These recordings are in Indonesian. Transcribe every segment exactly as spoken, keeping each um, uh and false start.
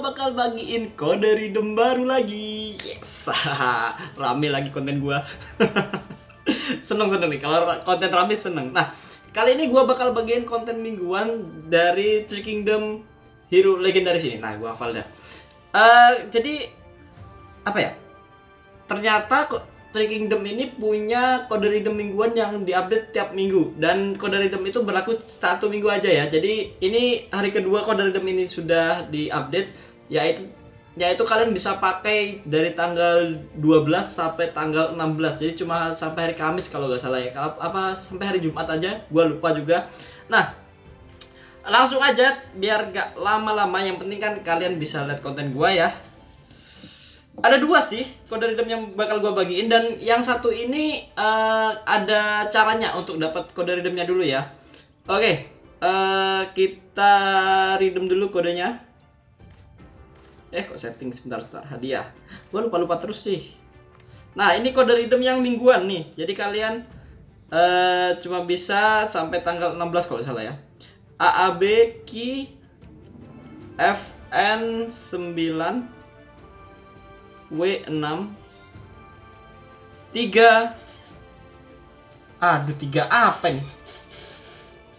Bakal bagiin kode redeem baru lagi. Yes. Rame lagi konten gua. Seneng-seneng nih kalau konten rame seneng. Nah, kali ini gua bakal bagiin konten mingguan dari Three Kingdom Hero Legendaris ini. Nah, gua hafal dah. Uh, jadi apa ya? Ternyata Three Kingdom ini punya kode redeem mingguan yang diupdate tiap minggu, dan kode redeem itu berlaku satu minggu aja ya. Jadi ini hari kedua kode redeem ini sudah diupdate. Yaitu, yaitu kalian bisa pakai dari tanggal dua belas sampai tanggal enam belas. Jadi cuma sampai hari Kamis kalau nggak salah ya. Kalau apa sampai hari Jumat aja, gue lupa juga. Nah, langsung aja biar gak lama-lama. Yang penting kan kalian bisa lihat konten gue ya. Ada dua sih kode redeem yang bakal gue bagiin, dan yang satu ini uh, ada caranya untuk dapat kode redeemnya dulu ya. Oke, uh, kita redeem dulu kodenya. Eh kok setting sebentar sebentar hadiah. Gua lupa-lupa terus sih. Nah, ini kode redeem yang mingguan nih. Jadi kalian uh, cuma bisa sampai tanggal enam belas kalau salah ya. A A B Ki F N sembilan W enam tiga. Aduh, tiga apa nih?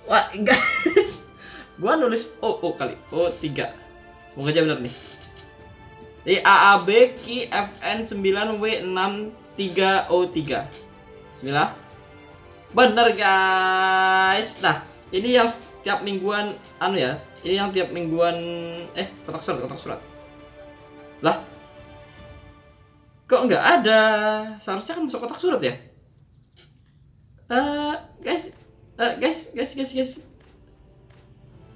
Wah, guys. Gua nulis O O kali. O tiga. Semoga aja benar nih. Jadi A A B Ki F N sembilan W enam tiga O tiga. Bismillah. Bener guys. Nah, ini yang tiap mingguan anu ya. Ini yang tiap mingguan eh kotak surat, kotak surat. Lah. Kok nggak ada? Seharusnya kan masuk kotak surat ya? Eh, uh, guys. Uh, guys, guys, guys, guys.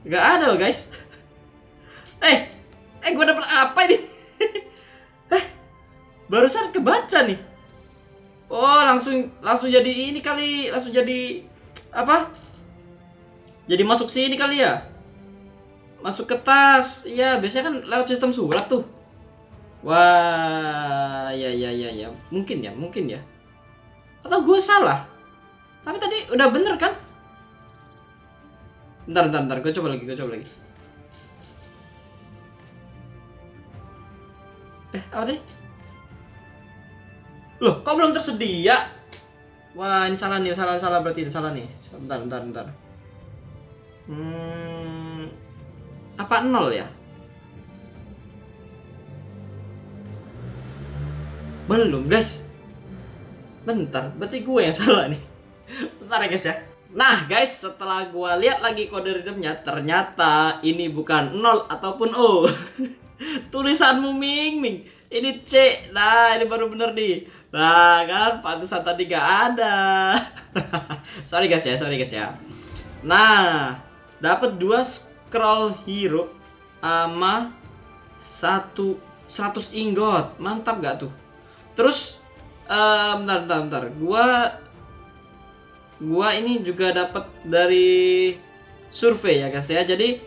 Nggak ada loh, guys. Eh, eh gua dapet apa ini? Barusan kebaca nih. Oh, langsung langsung jadi ini kali, langsung jadi apa? Jadi masuk sini kali ya. Masuk ke tas. Iya, biasanya kan lewat sistem surat tuh. Wah, ya ya ya ya. Mungkin ya, mungkin ya. Atau gue salah? Tapi tadi udah bener kan? Bentar, bentar, bentar. Gue coba lagi, gue coba lagi. Eh, apa tadi? Loh, kok belum tersedia? Wah, ini salah nih, salah salah berarti ini salah nih. Bentar, bentar, bentar. Hmm, apa nol ya? Belum, guys. Bentar, berarti gue yang salah nih. Bentar ya, guys ya. Nah, guys, setelah gue lihat lagi kode redeemnya, ternyata ini bukan nol ataupun O. Tulisanmu Ming Ming. Ini C. Nah, ini baru bener nih. Nah, kan pantesan tadi gak ada. Sorry guys ya, sorry guys ya. Nah, dapat dua scroll hero sama satu seratus ingot. Mantap gak tuh? Terus uh, bentar bentar bentar. Gua gua ini juga dapat dari survei ya guys ya. Jadi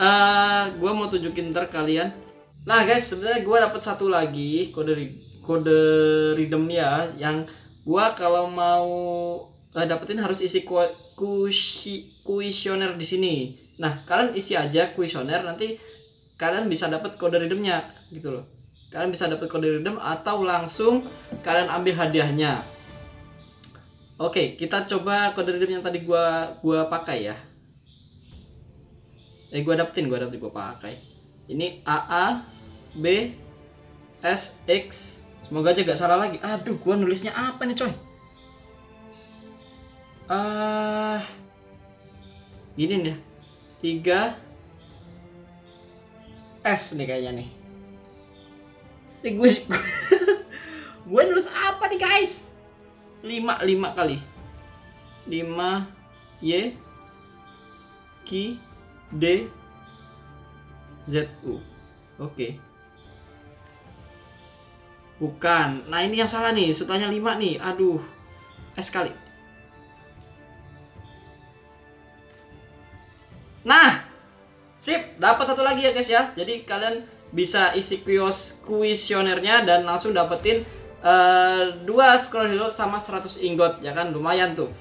uh, gua mau tunjukin ntar kalian. Nah guys, sebenarnya gue dapet satu lagi kode kode redeem ya, yang gue kalau mau uh, dapetin harus isi kuesioner di sini. Nah, kalian isi aja kuesioner, nanti kalian bisa dapet kode redeemnya gitu loh. Kalian bisa dapet kode redeem atau langsung kalian ambil hadiahnya. Oke, kita coba kode redeem yang tadi gue gua pakai ya. Eh gue dapetin, gue dapetin gue pakai. Ini A A B S X. Semoga aja gak salah lagi. Aduh, gua nulisnya apa nih coy? Uh, gini nih tiga S nih kayaknya nih. Ini gue, gue, gue nulis apa nih guys? lima lima kali. lima Y Ki D Z U. Oke. Okay. Bukan. Nah, ini yang salah nih. Setelahnya lima nih. Aduh. S kali. Nah. Sip. Dapat satu lagi ya, guys ya. Jadi kalian bisa isi kuis kuesionernya dan langsung dapetin uh, dua scroll hero sama seratus ingot. Ya kan? Lumayan tuh.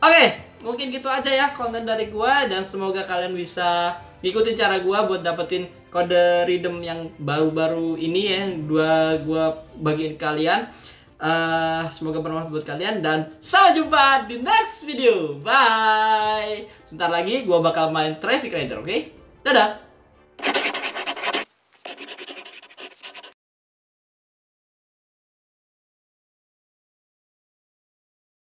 Oke. Okay. Mungkin gitu aja ya konten dari gua, dan semoga kalian bisa ikutin cara gua buat dapetin kode redeem yang baru-baru ini ya, yang dua gua bagiin kalian. Uh, semoga bermanfaat buat kalian, dan sampai jumpa di next video. Bye. Sebentar lagi gua bakal main Traffic Rider, oke? Okay? Dadah.